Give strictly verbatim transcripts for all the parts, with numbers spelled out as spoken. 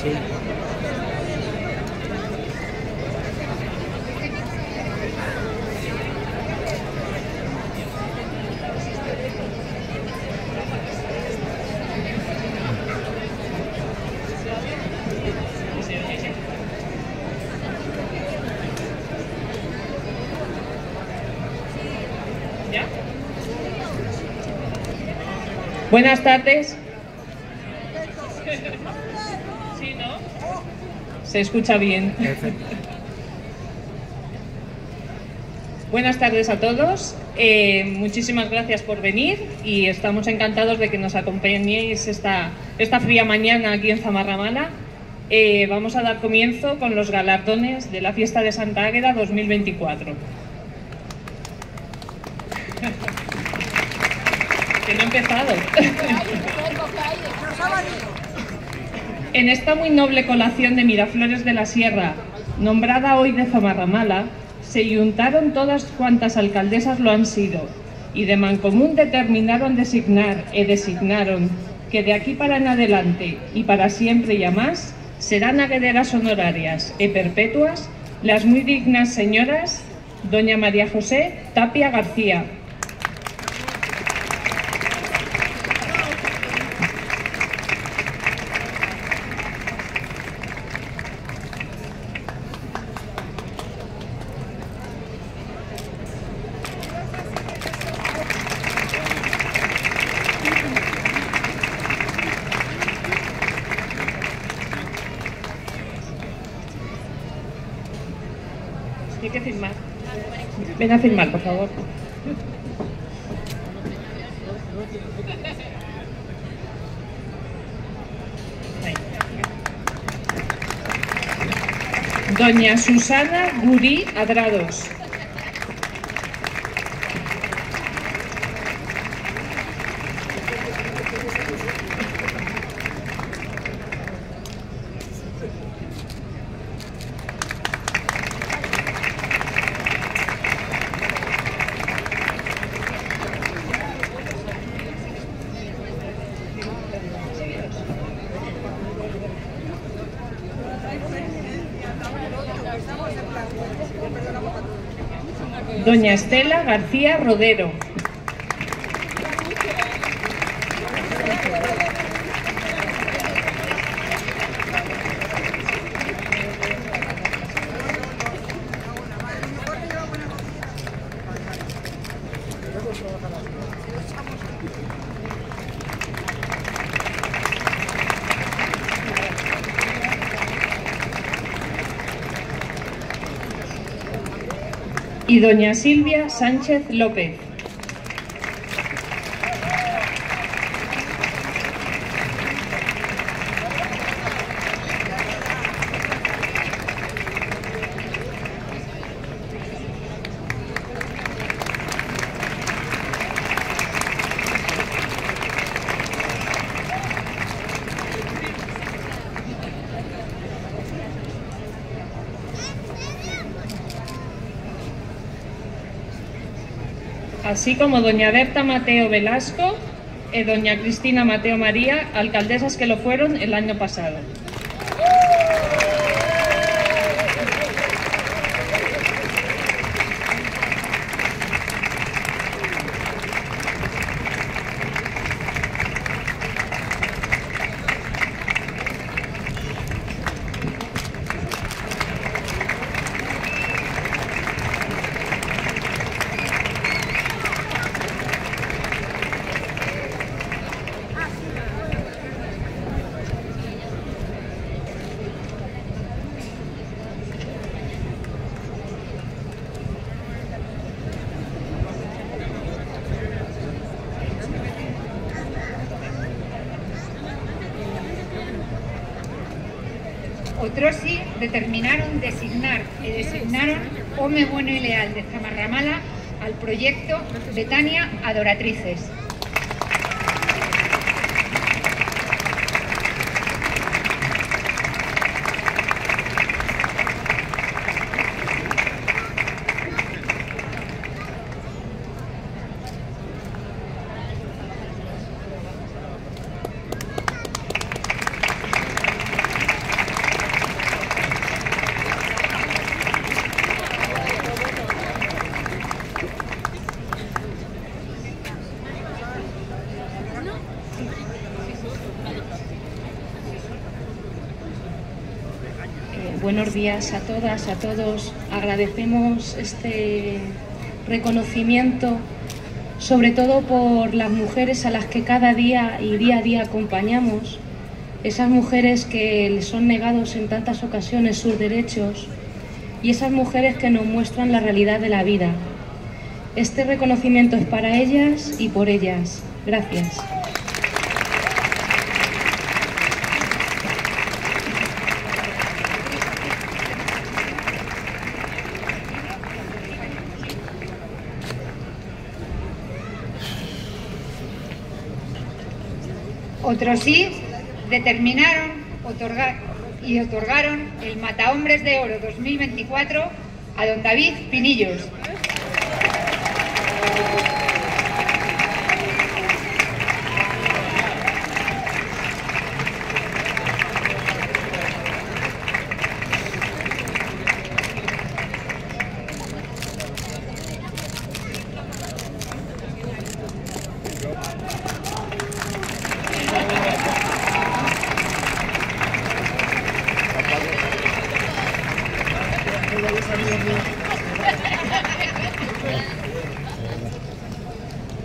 Sí. Buenas tardes. ¿Sí, no? Se escucha bien. Perfecto. Buenas tardes a todos. Eh, muchísimas gracias por venir y estamos encantados de que nos acompañéis esta, esta fría mañana aquí en Zamarramala. Eh, vamos a dar comienzo con los galardones de la Fiesta de Santa Águeda dos mil veinticuatro. Que no he empezado. En esta muy noble colación de Miraflores de la Sierra, nombrada hoy de Zamarramala, se yuntaron todas cuantas alcaldesas lo han sido, y de mancomún determinaron designar e designaron que de aquí para en adelante y para siempre y a más serán aguederas honorarias e perpetuas las muy dignas señoras doña María José Tapia García, ven a firmar, por favor. Doña Susana Gurí Adrados. Doña Estela García Rodero. Y doña Silvia Sánchez López. Así como doña Berta Mateo Velasco y doña Cristina Mateo María, alcaldesas que lo fueron el año pasado. Otros sí determinaron designar y designaron hombre bueno y leal de Zamarramala al proyecto Betania Adoratrices. Buenos días a todas, a todos. Agradecemos este reconocimiento, sobre todo por las mujeres a las que cada día y día a día acompañamos, esas mujeres que les son negados en tantas ocasiones sus derechos y esas mujeres que nos muestran la realidad de la vida. Este reconocimiento es para ellas y por ellas. Gracias. Otros sí determinaron otorgar, y otorgaron el Matahombres de Oro dos mil veinticuatro a don David Pinillos.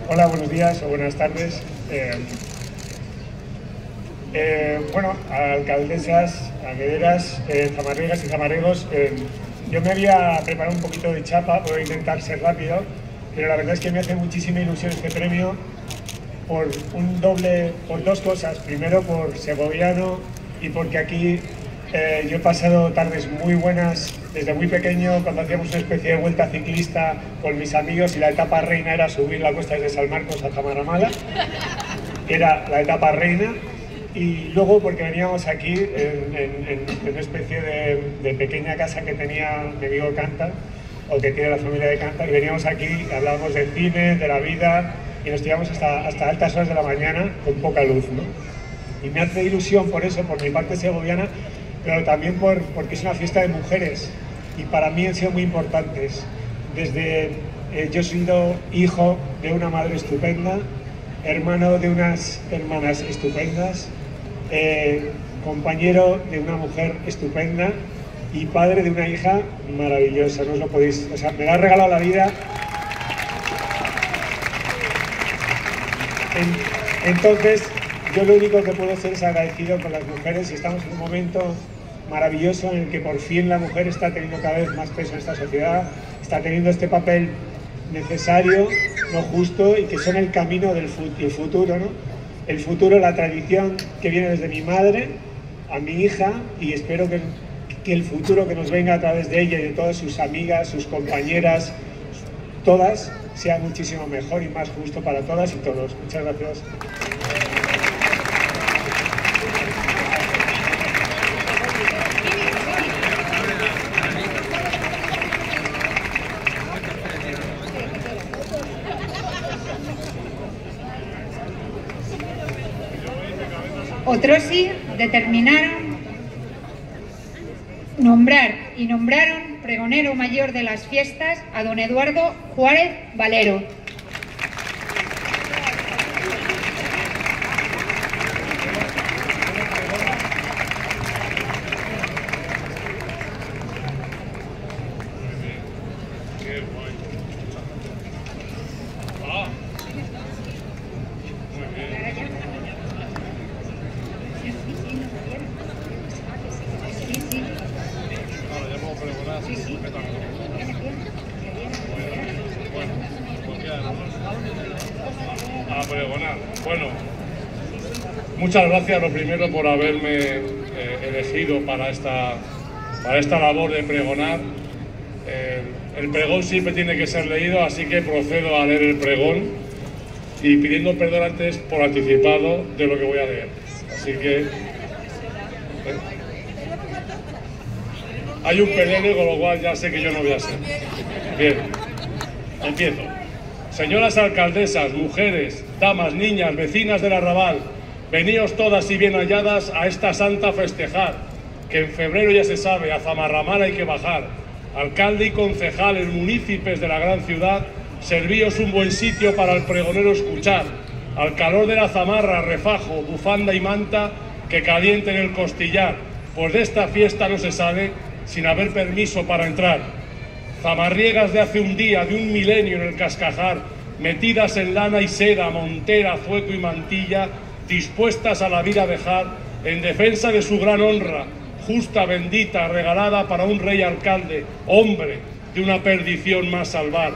Hola, buenos días o buenas tardes. Eh, eh, bueno, alcaldesas, alcalderas, eh, zamarregas y zamarregos, eh, yo me había preparado un poquito de chapa, voy a intentar ser rápido, pero la verdad es que me hace muchísima ilusión este premio por un doble, por dos cosas. Primero, por segoviano y porque aquí eh, yo he pasado tardes muy buenas. Desde muy pequeño, cuando hacíamos una especie de vuelta ciclista con mis amigos, y la etapa reina era subir la cuesta desde San Marcos a Zamarramala, que era la etapa reina, y luego porque veníamos aquí en, en, en una especie de, de pequeña casa que tenía mi amigo Canta, o que tiene la familia de Canta, y veníamos aquí, hablábamos de cine, de la vida, y nos tirábamos hasta, hasta altas horas de la mañana con poca luz, ¿no? Y me hace ilusión por eso, por mi parte segoviana, pero también por, porque es una fiesta de mujeres. Y para mí han sido muy importantes. Desde eh, yo he sido hijo de una madre estupenda, hermano de unas hermanas estupendas, eh, compañero de una mujer estupenda y padre de una hija maravillosa. No os lo podéis... O sea, me la ha regalado la vida. En, entonces, yo lo único que puedo hacer es agradecido con las mujeres, y estamos en un momento maravilloso en el que por fin la mujer está teniendo cada vez más peso en esta sociedad, está teniendo este papel necesario, no justo, y que son el camino del futuro, ¿no? El futuro, la tradición que viene desde mi madre a mi hija, y espero que, que el futuro que nos venga a través de ella y de todas sus amigas, sus compañeras, todas, sea muchísimo mejor y más justo para todas y todos. Muchas gracias. Otros sí determinaron nombrar y nombraron pregonero mayor de las fiestas a don Eduardo Juárez Valero. Muchas gracias, lo primero, por haberme eh, elegido para esta, para esta labor de pregonar. Eh, el pregón siempre tiene que ser leído, así que procedo a leer el pregón, y pidiendo perdón antes por anticipado de lo que voy a leer. Así que... Eh. Hay un pelele, con lo cual ya sé que yo no voy a ser. Bien, empiezo. Señoras alcaldesas, mujeres, damas, niñas, vecinas del arrabal, veníos todas y bien halladas a esta santa festejar, que en febrero ya se sabe, a Zamarramala hay que bajar. Alcalde y concejales, municipios de la gran ciudad, servíos un buen sitio para el pregonero escuchar. Al calor de la zamarra, refajo, bufanda y manta, que calienten el costillar, pues de esta fiesta no se sale sin haber permiso para entrar. Zamarriegas de hace un día, de un milenio en el Cascajar, metidas en lana y seda, montera, zueco y mantilla, dispuestas a la vida dejar, en defensa de su gran honra, justa, bendita, regalada para un rey alcalde, hombre de una perdición más salvar.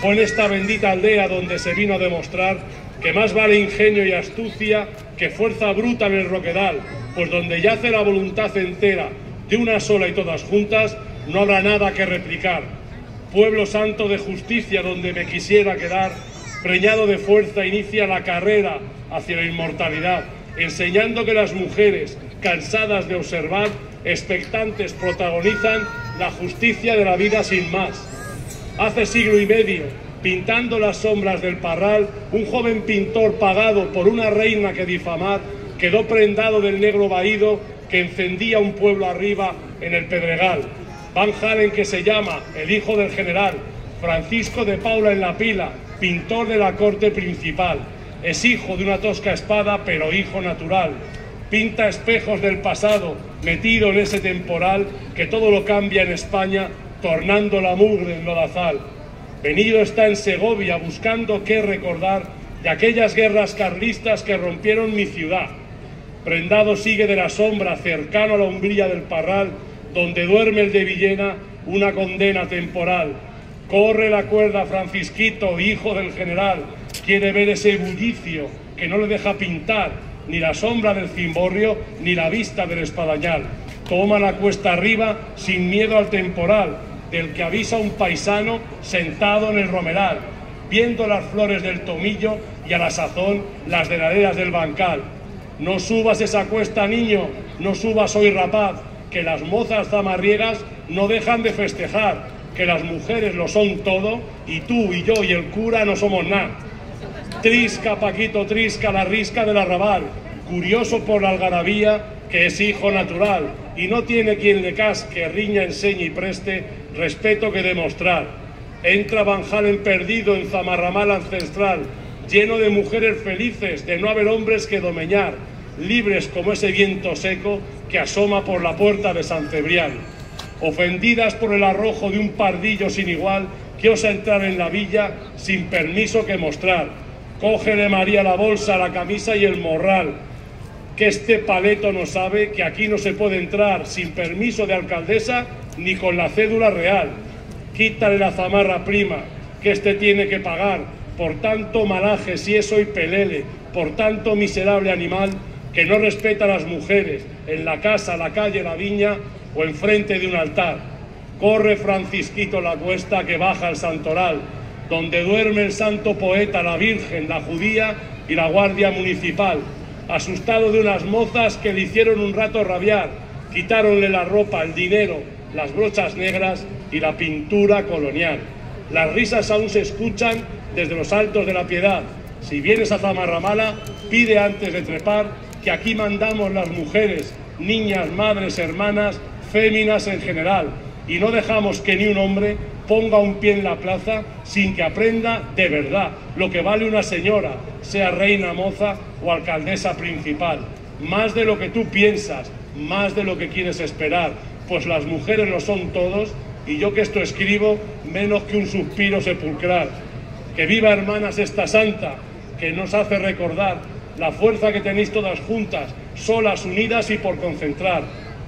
Fue en esta bendita aldea donde se vino a demostrar que más vale ingenio y astucia que fuerza bruta en el roquedal, pues donde yace la voluntad entera, de una sola y todas juntas, no habrá nada que replicar. Pueblo santo de justicia, donde me quisiera quedar, preñado de fuerza inicia la carrera hacia la inmortalidad, enseñando que las mujeres, cansadas de observar, expectantes, protagonizan la justicia de la vida sin más. Hace siglo y medio, pintando las sombras del Parral, un joven pintor pagado por una reina que difamar, quedó prendado del negro vaído que encendía un pueblo arriba en el Pedregal. Van Halen, que se llama el hijo del general, Francisco de Paula en la pila, pintor de la corte principal. Es hijo de una tosca espada, pero hijo natural. Pinta espejos del pasado, metido en ese temporal que todo lo cambia en España, tornando la mugre en lodazal. Venido está en Segovia buscando qué recordar de aquellas guerras carlistas que rompieron mi ciudad. Prendado sigue de la sombra, cercano a la umbrilla del Parral, donde duerme el de Villena, una condena temporal. Corre la cuerda Francisquito, hijo del general, quiere ver ese bullicio que no le deja pintar ni la sombra del cimborrio ni la vista del espadañal. Toma la cuesta arriba sin miedo al temporal, del que avisa un paisano sentado en el romeral, viendo las flores del tomillo y a la sazón las de las laderas del bancal. No subas esa cuesta, niño, no subas hoy, rapaz, que las mozas zamarriegas no dejan de festejar, que las mujeres lo son todo y tú y yo y el cura no somos nada. Trisca, Paquito, trisca la risca del arrabal, curioso por la algarabía, que es hijo natural, y no tiene quien le casque, riña, enseñe y preste respeto que demostrar. Entra Van Halen perdido en Zamarramala ancestral, lleno de mujeres felices, de no haber hombres que domeñar, libres como ese viento seco que asoma por la puerta de San Cebrián. Ofendidas por el arrojo de un pardillo sin igual, que osa entrar en la villa sin permiso que mostrar. Cógele, María, la bolsa, la camisa y el morral, que este paleto no sabe que aquí no se puede entrar sin permiso de alcaldesa ni con la cédula real. Quítale la zamarra, prima, que este tiene que pagar por tanto malaje, si eso y pelele, por tanto miserable animal que no respeta a las mujeres en la casa, la calle, la viña o enfrente de un altar. Corre Francisquito la cuesta que baja al santoral, donde duerme el santo poeta, la virgen, la judía y la guardia municipal, asustado de unas mozas que le hicieron un rato rabiar, quitáronle la ropa, el dinero, las brochas negras y la pintura colonial. Las risas aún se escuchan desde los altos de la Piedad. Si vienes a Zamarramala, pide antes de trepar, que aquí mandamos las mujeres, niñas, madres, hermanas, féminas en general, y no dejamos que ni un hombre ponga un pie en la plaza sin que aprenda de verdad lo que vale una señora, sea reina, moza o alcaldesa principal. Más de lo que tú piensas, más de lo que quieres esperar, pues las mujeres lo son todos, y yo que esto escribo, menos que un suspiro sepulcral. Que viva, hermanas, esta santa, que nos hace recordar la fuerza que tenéis todas juntas, solas, unidas y por concentrar.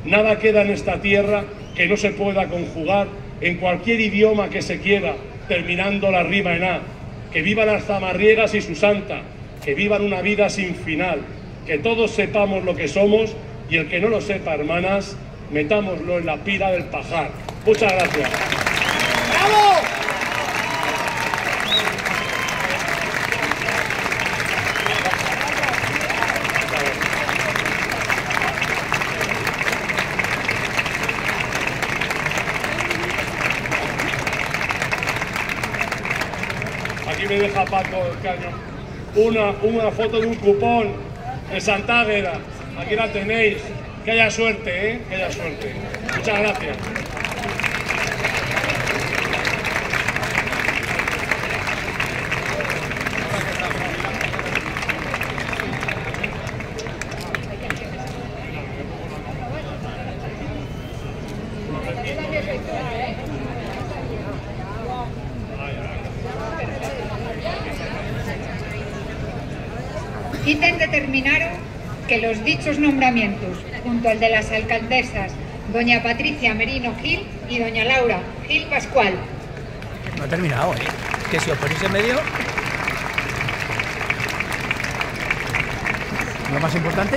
Nada queda en esta tierra que no se pueda conjugar en cualquier idioma que se quiera, terminando la rima en A. Que vivan las zamarriegas y su santa, que vivan una vida sin final, que todos sepamos lo que somos, y el que no lo sepa, hermanas, metámoslo en la pila del pajar. Muchas gracias. ¡Bravo! Me deja Paco el caño. Una, una foto de un cupón de Santa Águeda. Aquí la tenéis. Que haya suerte, ¿eh? Que haya suerte. Muchas gracias. Citas determinaron que los dichos nombramientos, junto al de las alcaldesas doña Patricia Merino Gil y doña Laura Gil Pascual. No ha terminado, ¿eh? Que si os ponéis en medio... Lo más importante...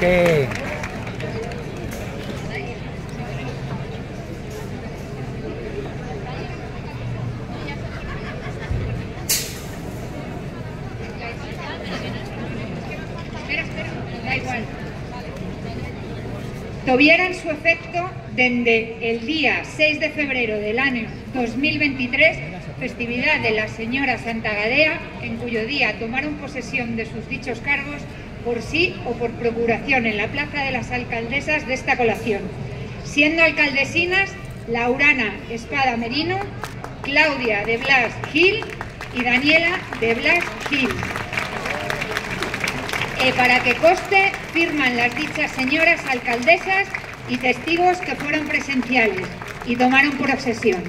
¿Qué? Tuvieran su efecto desde el día seis de febrero del año dos mil veintitrés, festividad de la señora Santa Gadea, en cuyo día tomaron posesión de sus dichos cargos por sí o por procuración en la plaza de las alcaldesas de esta colación, siendo alcaldesinas Laurana Espada Merino, Claudia de Blas Gil y Daniela de Blas Gil. Eh, para que coste, firman las dichas señoras alcaldesas y testigos que fueron presenciales y tomaron posesión.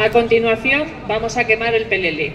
A continuación, vamos a quemar el pelele.